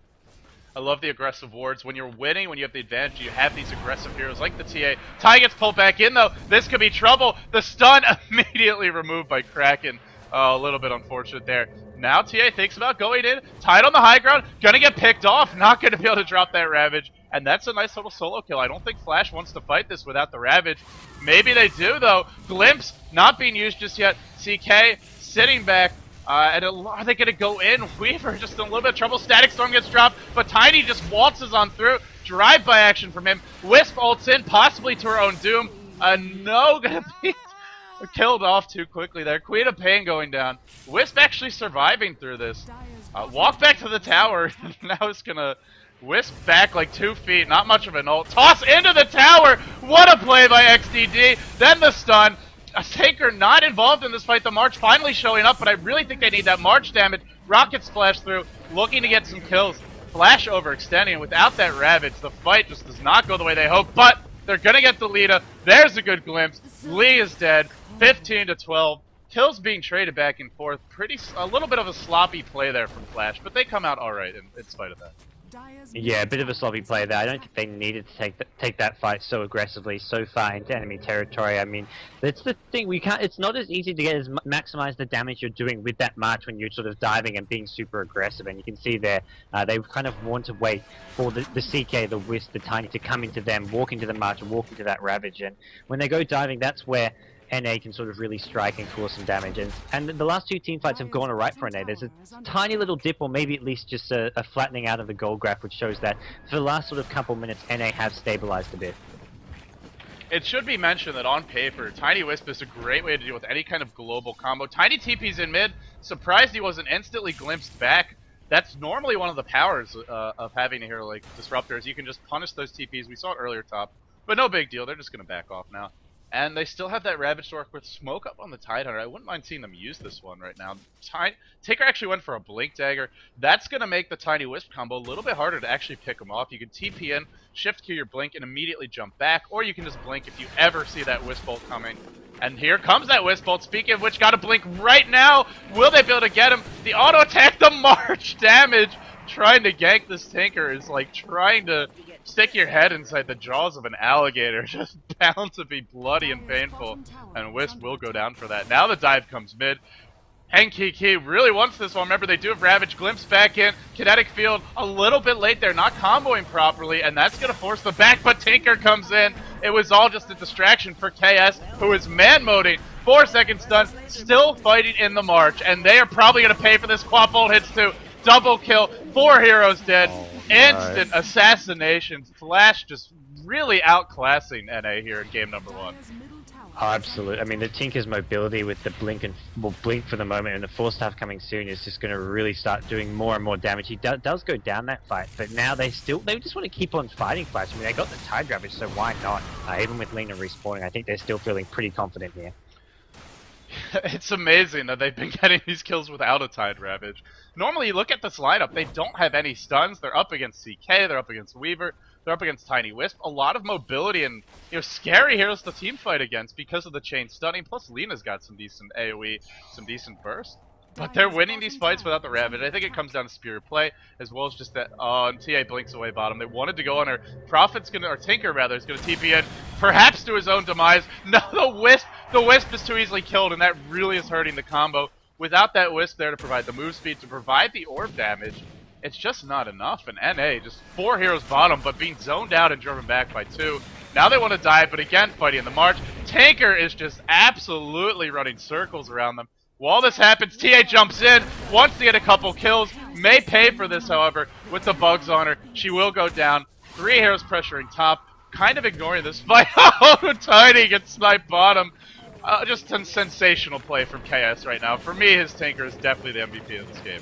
I love the aggressive wards. When you're winning, when you have the advantage, you have these aggressive heroes like the TA. Ty gets pulled back in, though. This could be trouble. The stun immediately removed by Kraken. Oh, a little bit unfortunate there. Now TA thinks about going in, tied on the high ground, gonna get picked off, not gonna be able to drop that Ravage, and that's a nice little solo kill. I don't think Flash wants to fight this without the Ravage. Maybe they do, though. Glimpse not being used just yet. CK sitting back, and are they gonna go in? Weaver just in a little bit of trouble. Static Storm gets dropped, but Tiny just waltzes on through. Drive-by action from him. Wisp ults in, possibly to her own doom. No, gonna be killed off too quickly there. Queen of Pain going down. Wisp actually surviving through this. Walk back to the tower. Now it's gonna Wisp back like 2 feet. Not much of an ult. Toss into the tower. What a play by XDD. Then the stun. A Tinker not involved in this fight. The March finally showing up, but I really think they need that March damage. Rockets flash through, looking to get some kills. Flash overextending. Without that Ravage, the fight just does not go the way they hope, but they're gonna get the lead up. There's a good glimpse. Lee is dead. 15 to 12. Kills being traded back and forth. A little bit of a sloppy play there from Flash, but they come out alright in spite of that. Yeah, a bit of a sloppy play there. I don't think they needed to take that fight so aggressively so far into enemy territory. I mean, that's the thing. We can't. It's not as easy to get as maximize the damage you're doing with that March when you're sort of diving and being super aggressive. And you can see there, they kind of want to wait for the CK, the Wisp, the Tiny to come into them, walk into the March, walk into that Ravage. And when they go diving, that's where NA can sort of really strike and cause some damage, and the last two team fights have gone alright for NA. There's a tiny little dip, or maybe at least just a flattening out of the gold graph, which shows that for the last sort of couple minutes, NA have stabilized a bit. It should be mentioned that on paper, Tiny Wisp is a great way to deal with any kind of global combo. Tiny TP's in mid, surprised he wasn't instantly glimpsed back. That's normally one of the powers of having a hero like Disruptor, is you can just punish those TP's. We saw it earlier top, but no big deal, they're just going to back off now. And they still have that Ravage to work with. Smoke up on the Tidehunter. I wouldn't mind seeing them use this one right now. Tinker actually went for a Blink Dagger. That's going to make the Tiny Wisp combo a little bit harder to actually pick them off. You can TP in, shift Q your Blink, and immediately jump back. Or you can just Blink if you ever see that Wisp Bolt coming. And here comes that Wisp Bolt. Speaking of which, got to Blink right now. Will they be able to get him? The auto attack, the March damage. Trying to gank this Tinker is like trying to stick your head inside the jaws of an alligator. Just bound to be bloody and painful. And Wisp will go down for that. Now the dive comes mid. Henkiki really wants this one. Remember, they do have Ravage. Glimpse back in. Kinetic Field a little bit late there. Not comboing properly. And that's going to force the back. But Tinker comes in. It was all just a distraction for KS, who is man-moding. 4 seconds stun. Still fighting in the March. And they are probably going to pay for this. Quafold hits too. Double kill. 4 heroes dead. Instant assassination. Flash just really outclassing NA here in game number 1. Oh, absolutely. I mean, the Tinker's mobility with the blink and blink for the moment, and the force stuff coming soon is just going to really start doing more and more damage. He does go down that fight, but now they just want to keep on fighting Flash. I mean, they got the Tide Ravage, so why not? Even with Lina respawning, I think they're still feeling pretty confident here. It's amazing that they've been getting these kills without a Tide Ravage. Normally, you look at this lineup, they don't have any stuns. They're up against CK, they're up against Weaver, they're up against Tiny Wisp. A lot of mobility and, you know, scary heroes to teamfight against because of the chain stunning. Plus, Lina's got some decent AoE, some decent burst. But they're winning these fights without the Ravage. I think it comes down to spear play, as well as just that TA blinks away bottom. They wanted to go on her. Prophet's gonna, or Tinker rather, is gonna TP in, perhaps to his own demise. No, the Wisp is too easily killed, and that really is hurting the combo. Without that Wisp there to provide the move speed, to provide the orb damage, it's just not enough. And NA, just four heroes bottom, but being zoned out and driven back by two. Now they want to die, but again, fighting in the march. Tinker is just absolutely running circles around them. While this happens, TA jumps in, wants to get a couple kills, may pay for this, however, with the bugs on her. She will go down. Three heroes pressuring top, kind of ignoring this fight. Oh, Tiny gets sniped bottom. Just a sensational play from KS right now. For me, his Tinker is definitely the MVP of this game.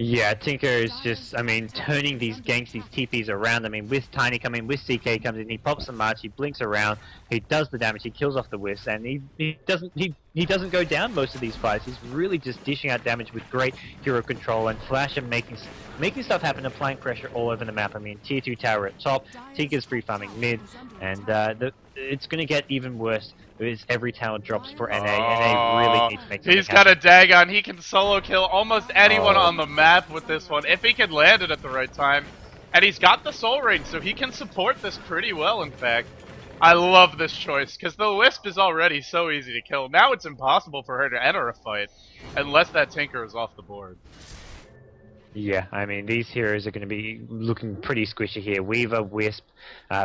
Yeah, Tinker is just, I mean, turning these ganks, these TPs around. I mean, with Tiny coming, with CK comes in, he pops the march, he blinks around, he does the damage, he kills off the Wisp, and he doesn't go down most of these fights. He's really just dishing out damage with great hero control and Flash and making stuff happen and applying pressure all over the map. I mean, tier 2 tower at top, Tinker's free farming mid, and it's going to get even worse as every tower drops for NA. NA really needs to make something happen. He's got a Dagon. He can solo kill almost anyone on the map with this one, if he can land it at the right time. And he's got the soul ring, so he can support this pretty well, in fact. I love this choice, because the Wisp is already so easy to kill. Now it's impossible for her to enter a fight, unless that Tinker is off the board. Yeah, I mean, these heroes are going to be looking pretty squishy here. Weaver, Wisp,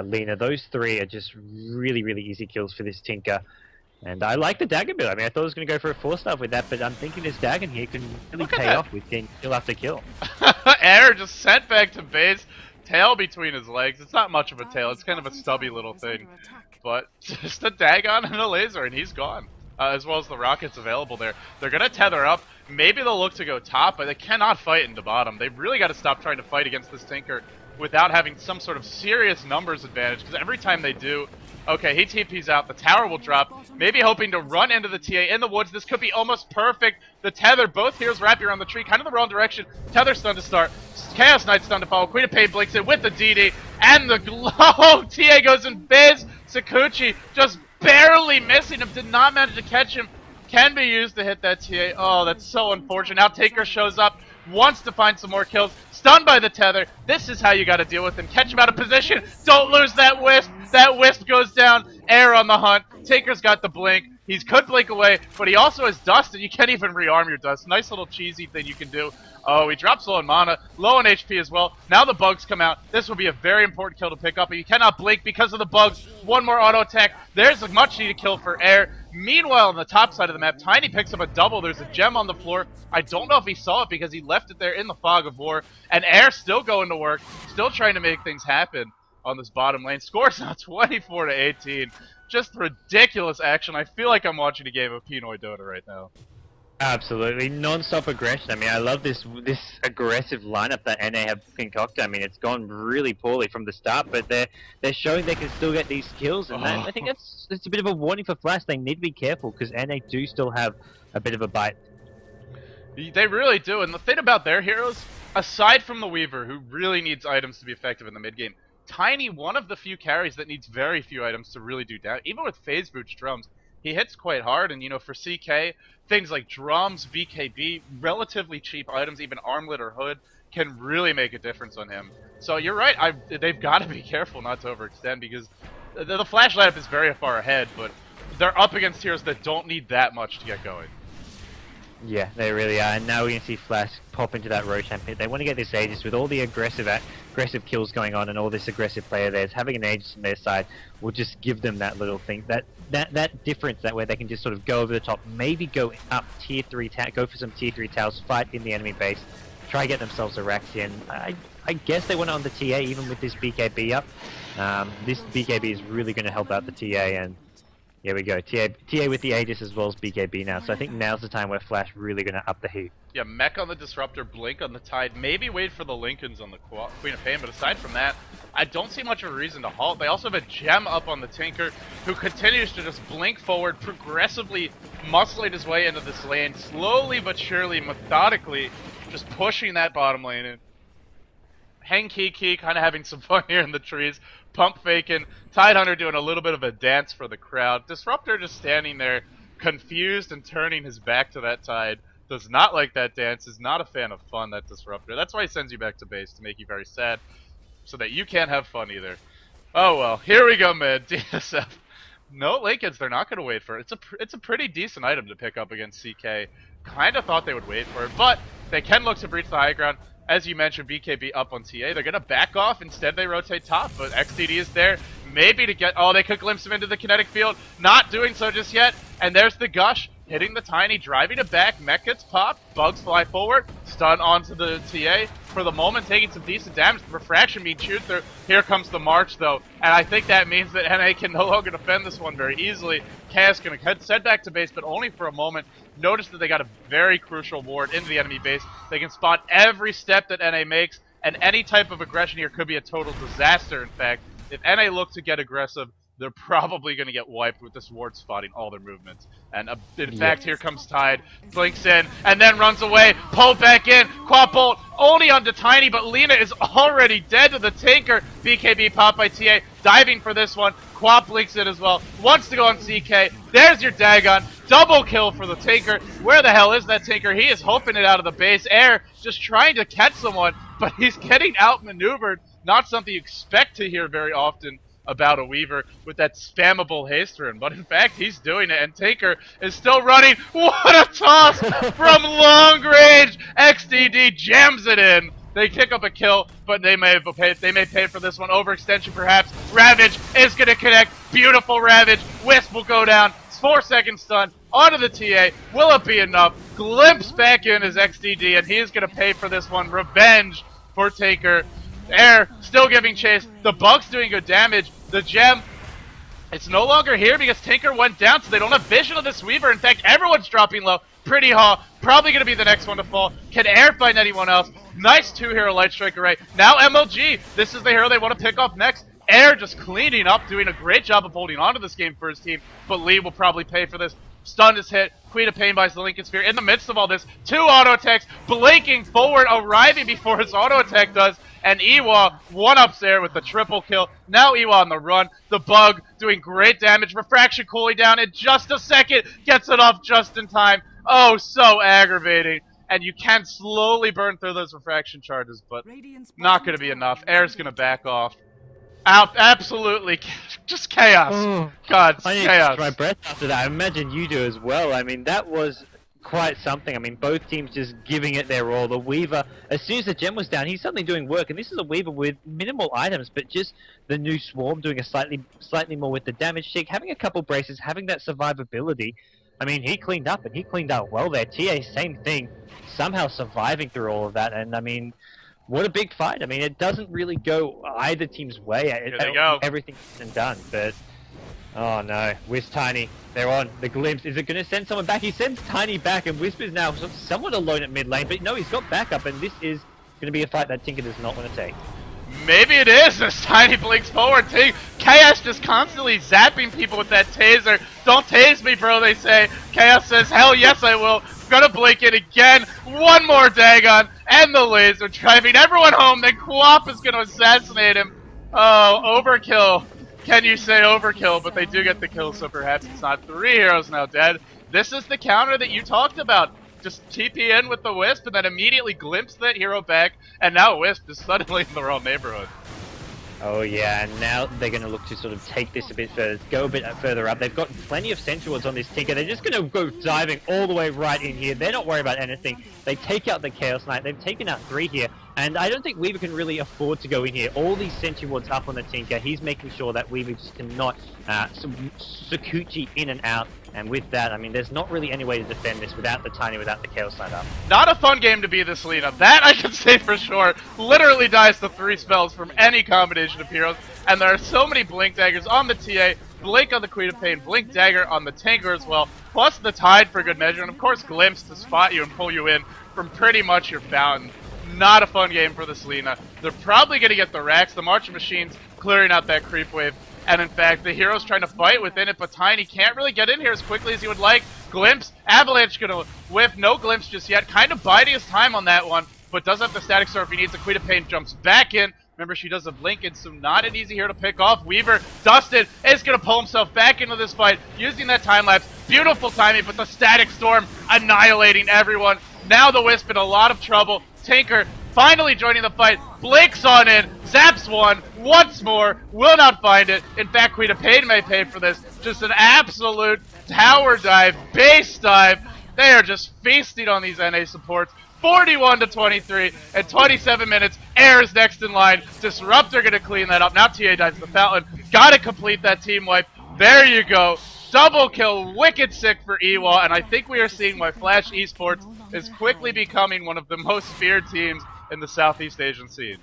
Lina, those three are just really, really easy kills for this Tinker. And I like the dagger build. I mean, I thought I was going to go for a 4-star with that, but I'm thinking this dagger here can really pay off with getting kill after kill. Error just sent back to base. Tail between his legs. It's not much of a tail. It's kind of a stubby little thing. But just a Dagon and a laser, and he's gone. As well as the rockets available there. They're going to tether up. Maybe they'll look to go top, but they cannot fight into bottom. They've really got to stop trying to fight against this Tinker without having some sort of serious numbers advantage. Because every time they do... Okay, he TP's out. The tower will drop. Maybe hoping to run into the TA in the woods. This could be almost perfect. The tether, both heroes wrapping around the tree, kind of the wrong direction. Tether stun to start. Chaos Knight stun to follow. Queen of Pain blinks in with the DD. And the glow! TA goes in biz. Shukuchi just barely missing him. Did not manage to catch him. Can be used to hit that TA. Oh, that's so unfortunate. Now Tinker shows up. Wants to find some more kills. Stunned by the tether. This is how you got to deal with him. Catch him out of position. Don't lose that Wisp. That Wisp goes down. Air on the hunt. Tinker's got the blink. He could blink away, but he also has dust, and you can't even rearm your dust. Nice little cheesy thing you can do. Oh, he drops low on mana, low on HP as well. Now the bugs come out. This will be a very important kill to pick up, and you cannot blink because of the bugs. One more auto attack. There's a much-needed kill for air. Meanwhile, on the top side of the map, Tiny picks up a double. There's a gem on the floor. I don't know if he saw it because he left it there in the fog of war. And air still going to work, still trying to make things happen on this bottom lane. Scores now 24 to 18. Just ridiculous action. I feel like I'm watching a game of Pinoy Dota right now. Absolutely. Non-stop aggression. I mean, I love this aggressive lineup that NA have concocted. I mean, it's gone really poorly from the start, but they're showing they can still get these kills, and I think that's a bit of a warning for Flash. They need to be careful, because NA do still have a bit of a bite. They really do, and the thing about their heroes, aside from the Weaver, who really needs items to be effective in the mid-game, Tiny, one of the few carries that needs very few items to really do damage. Even with Phase Boots drums, he hits quite hard, and, you know, for CK, things like drums, BKB, relatively cheap items, even armlet or hood, can really make a difference on him. So you're right, they've got to be careful not to overextend, because the Flash lineup is very far ahead, but they're up against heroes that don't need that much to get going. Yeah, they really are, and now we can see Flash pop into that Roshan pit. They want to get this Aegis with all the aggressive kills going on and all this aggressive play of theirs. Having an Aegis on their side will just give them that little thing, that difference, that way they can just sort of go over the top, maybe go up tier 3, go for some tier 3 towers, fight in the enemy base, try to get themselves a Raxian. I guess they went on the TA even with this BKB up. This BKB is really going to help out the TA, and here we go, TA with the Aegis as well as BKB now, so I think now's the time where Flash really going to up the heat. Yeah, mech on the Disruptor, blink on the Tide, maybe wait for the Lincolns on the Queen of Pain, but aside from that, I don't see much of a reason to halt. They also have a gem up on the Tinker, who continues to just blink forward, progressively muscling his way into this lane, slowly but surely, methodically, just pushing that bottom lane in. Hengkiki kind of having some fun here in the trees, pump faking, Tidehunter doing a little bit of a dance for the crowd, Disruptor just standing there, confused and turning his back to that Tide. does not like that dance, is not a fan of fun, that Disruptor. That's why he sends you back to base, to make you very sad, so that you can't have fun either. Oh well, here we go mid, DSF. No late kids, they're not going to wait for it. It's a pretty decent item to pick up against CK. Kind of thought they would wait for it, but they can look to breach the high ground. As you mentioned, BKB up on TA. They're going to back off. Instead, they rotate top, but XTD is there. Maybe to get... Oh, they could glimpse him into the kinetic field. Not doing so just yet. And there's the Gush, hitting the Tiny, driving it back. Mech gets popped. Bugs fly forward. Stun onto the TA. For the moment, taking some decent damage. The Refraction being chewed through. Here comes the March, though. And I think that means that NA can no longer defend this one very easily. Chaos going to head back to base, but only for a moment. Notice that they got a very crucial ward into the enemy base. They can spot every step that NA makes. And any type of aggression here could be a total disaster, in fact. If NA look to get aggressive, they're probably going to get wiped with this ward spotting all their movements. And in fact, here comes Tide, blinks in, and then runs away, pulled back in, quad bolt, only onto Tiny, but Lina is already dead to the Tinker. BKB popped by TA, diving for this one, quad blinks in as well, wants to go on CK, there's your Dagon, double kill for the Tinker. Where the hell is that Tinker? He is hoping it out of the base air, just trying to catch someone, but he's getting outmaneuvered. Not something you expect to hear very often about a Weaver with that spammable haste rune, but in fact he's doing it, and Tinker is still running. What a toss from long range! XDD jams it in. They kick up a kill, but they may pay for this one. Overextension perhaps. Ravage is going to connect. Beautiful Ravage. Wisp will go down. 4-second stun onto the TA. Will it be enough? Glimpse back in as XDD, and he is going to pay for this one. Revenge for Tinker. Air still giving chase. The Bug's doing good damage. The gem, it's no longer here because Tinker went down, so they don't have vision of this Weaver. In fact, everyone's dropping low. Pretty Haw, probably going to be the next one to fall. Can Air find anyone else? Nice two-hero Light Strike array. Now MLG. This is the hero they want to pick off next. Air just cleaning up, doing a great job of holding onto this game for his team, but Lee will probably pay for this. Stun is hit. Queen of Pain buys the Lincoln Sphere. In the midst of all this, two auto attacks, blinking forward, arriving before his auto attack does. And Iwa one-ups there with the triple kill. Now Iwa on the run. The Bug doing great damage. Refraction cooling down in just a second. Gets it off just in time. Oh, so aggravating. And you can slowly burn through those Refraction charges, but not going to be enough. Air's going to back off. Absolutely. Just chaos. Oh, God, I need to catch my breath after that. I imagine you do as well. I mean, that was... quite something. I mean, both teams just giving it their all. The Weaver, as soon as the gem was down, he's suddenly doing work, and this is a Weaver with minimal items, but just the new Swarm doing a slightly more with the damage check, having a couple braces, having that survivability. I mean, he cleaned up, and he cleaned up well there. TA, same thing, somehow surviving through all of that, and I mean, what a big fight. I mean, it doesn't really go either team's way. Here they go. Everything's been done, but... oh no, Wisp, Tiny, they're on. The Glimpse, is it going to send someone back? He sends Tiny back, and Wisp is now somewhat alone at mid lane, but no, he's got backup, and this is going to be a fight that Tinker does not want to take. Maybe it is, as Tiny blinks forward. Chaos just constantly zapping people with that taser. Don't tase me, bro, they say. Chaos says, hell yes I will. I'm going to blink it again. One more Dagon, and the laser driving everyone home, then Quap is going to assassinate him. Oh, overkill. Can you say overkill? But they do get the kill, so perhaps it's not three heroes now dead. This is the counter that you talked about. Just TP in with the Wisp and then immediately glimpse that hero back, and now Wisp is suddenly in the wrong neighborhood. Oh yeah, and now they're going to look to sort of take this a bit further, go a bit further up. They've got plenty of sentries on this Tinker. They're just going to go diving all the way right in here. They're not worried about anything. They take out the Chaos Knight. They've taken out three here, and I don't think Weaver can really afford to go in here. All these sentry wards up on the Tinker. He's making sure that Weaver just cannot Shukuchi in and out. And with that, I mean, there's not really any way to defend this without the Tiny, without the Chaos Knight up. Not a fun game to be this Lina. That I can say for sure. Literally dies to three spells from any combination of heroes. And there are so many Blink Daggers on the TA, Blink on the Queen of Pain, Blink Dagger on the Tinker as well, plus the Tide for good measure, and of course Glimpse to spot you and pull you in from pretty much your fountain. Not a fun game for this Lina. They're probably going to get the racks, the Marching Machines clearing out that creep wave. And in fact, the hero's trying to fight within it, but Tiny can't really get in here as quickly as he would like. Glimpse, Avalanche gonna whiff, no Glimpse just yet, kind of biding his time on that one, but does have the static surf he needs. The Queen of Pain jumps back in, Remember, she does a blink, and so not an easy hero to pick off. Weaver, dusted, is going to pull himself back into this fight using that time-lapse. Beautiful timing, but the Static Storm annihilating everyone. Now the Wisp in a lot of trouble. Tinker finally joining the fight. Blinks on in, zaps one, once more, will not find it. In fact, Queen of Pain may pay for this. Just an absolute tower dive, base dive. They are just feasting on these NA supports. 41-23, and 27 minutes, Air is next in line. Disruptor gonna clean that up. Now TA dives the fountain. Gotta complete that team wipe. There you go. Double kill, wicked sick for EWA, and I think we are seeing why Flash Esports is quickly becoming one of the most feared teams in the Southeast Asian scene.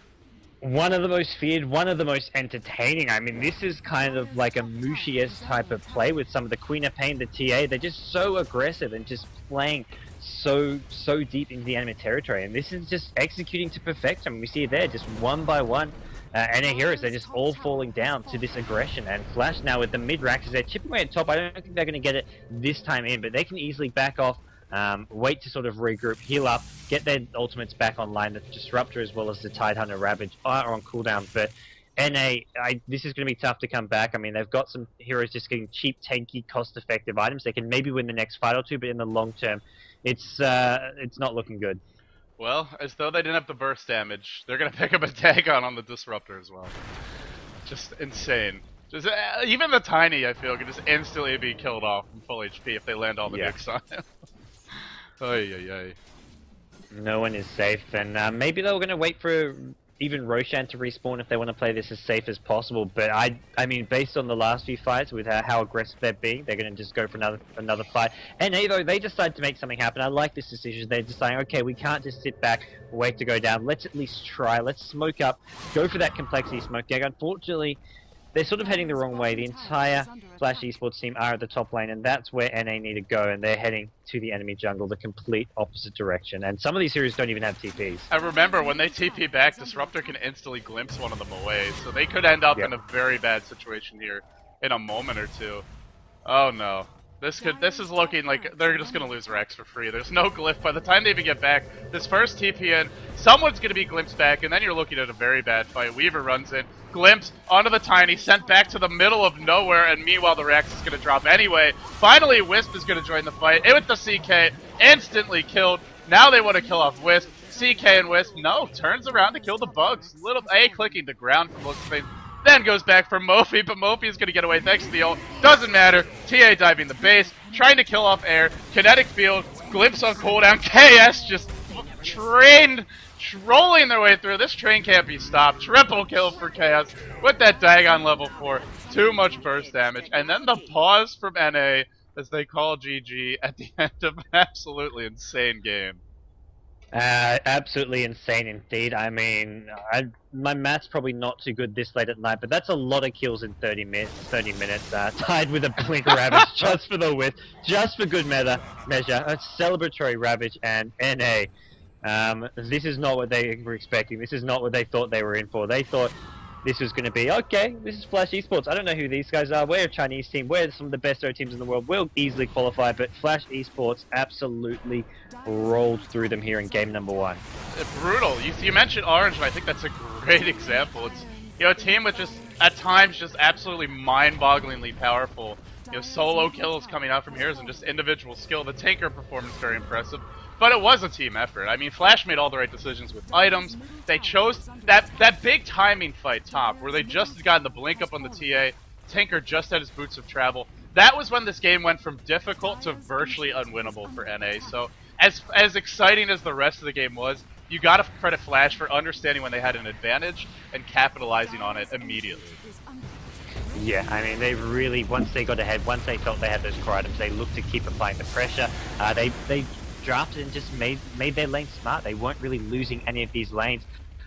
One of the most feared, one of the most entertaining. I mean, this is kind of like a Mushi-esque type of play with some of the Queen of Pain, the TA. They're just so aggressive and just playing so deep into the enemy territory, and this is just executing to perfection. We see it there, just one by one, and our heroes, they're just all falling down to this aggression. And Flash now with the mid racks, they're chipping away at top. I don't think they're going to get it this time in, but they can easily back off, wait to sort of regroup, heal up, get their ultimates back online. The Disruptor as well as the Tidehunter Ravage are on cooldown, but NA, this is going to be tough to come back. I mean, they've got some heroes just getting cheap, tanky, cost-effective items. They can maybe win the next fight or two, but in the long term, it's not looking good. Well, as though they didn't have the burst damage, they're going to pick up a Dagon on the Disruptor as well. Just insane. Just, even the Tiny, I feel, could just instantly be killed off from full HP if they land all the nukes on him. Ay-ay-ay. No one is safe, and maybe they were going to wait for even Roshan to respawn if they want to play this as safe as possible, but I mean, based on the last few fights with how aggressive they're being, they're going to just go for another fight. And though they decide to make something happen. I like this decision. They're deciding, okay, we can't just sit back, wait to go down. Let's at least try. Let's smoke up, go for that complexity smoke. Yeah, unfortunately, they're sort of heading the wrong way. The entire Flash Esports team are at the top lane, and that's where NA need to go, and they're heading to the enemy jungle, the complete opposite direction. And some of these heroes don't even have TPs. And remember, when they TP back, Disruptor can instantly glimpse one of them away, so they could end up in a very bad situation here in a moment or two. Oh no. This is looking like they're just gonna lose Rex for free. There's no glyph. By the time they even get back, this first TP in, someone's gonna be glimpsed back, and then you're looking at a very bad fight. Weaver runs in, glimpse onto the Tiny, sent back to the middle of nowhere, and meanwhile the Rex is gonna drop anyway. Finally, Wisp is gonna join the fight. It with the CK, instantly killed. Now they want to kill off Wisp. CK and Wisp, no, turns around to kill the bugs. Little A clicking the ground from looks things. Then goes back for Mofei, but Mofei is going to get away thanks to the ult. Doesn't matter. TA diving the base, trying to kill off Air. Kinetic Field, Glimpse on cooldown. KS just trolling their way through. This train can't be stopped. Triple kill for Chaos with that Dagon level 4. Too much burst damage. And then the pause from NA as they call GG at the end of an absolutely insane game. Absolutely insane indeed. I mean, my math's probably not too good this late at night, but that's a lot of kills in 30 minutes, tied with a blink ravage just for the width, just for good measure, a celebratory ravage, and NA. This is not what they were expecting. This is not what they thought they were in for. They thought this was going to be, okay, this is Flash Esports. I don't know who these guys are. We're a Chinese team. We're some of the best O teams in the world. We'll easily qualify, but Flash Esports absolutely rolled through them here in game number 1. Brutal. You mentioned Orange, and I think that's a great example. It's, you know, a team with just, at times, just absolutely mind-bogglingly powerful. You know, solo kills coming out from heroes and just individual skill. The Tinker performance, very impressive. But it was a team effort. I mean, Flash made all the right decisions with items. They chose that big timing fight top, where they just had gotten the blink up on the TA. Tinker just had his boots of travel. That was when this game went from difficult to virtually unwinnable for NA. So, as exciting as the rest of the game was, you gotta credit Flash for understanding when they had an advantage and capitalizing on it immediately. Yeah, I mean, they really, once they got ahead, once they felt they had those core items, they looked to keep applying the pressure. They drafted and just made their lane smart. They weren't really losing any of these lanes.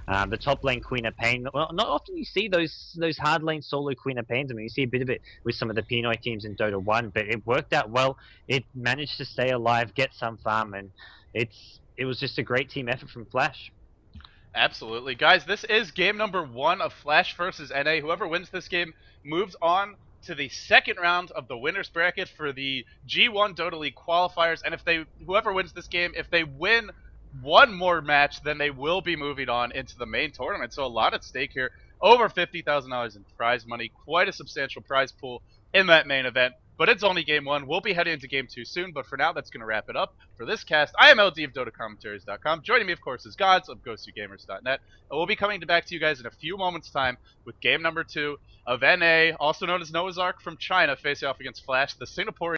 The top lane Queen of Pain, well, not often you see those hard lane solo Queen of Pains. I mean, you see a bit of it with some of the Pinoy teams in Dota 1, but it worked out well. It managed to stay alive, get some farm, and it was just a great team effort from Flash. Absolutely. Guys, this is game number 1 of Flash versus NA. Whoever wins this game moves on to the second round of the winner's bracket for the G1 Dota League qualifiers, and if whoever wins this game, if they win one more match, then they will be moving on into the main tournament. So a lot at stake here. Over $50,000 in prize money. Quite a substantial prize pool in that main event. But it's only game one. We'll be heading into game two soon. But for now, that's going to wrap it up for this cast. I am LD of DotaCommentaries.com. Joining me, of course, is Gods of GhostTwoGamers.net. And we'll be coming back to you guys in a few moments' time with game number 2 of NA, also known as Noah's Ark from China, facing off against Flash, the Singaporean.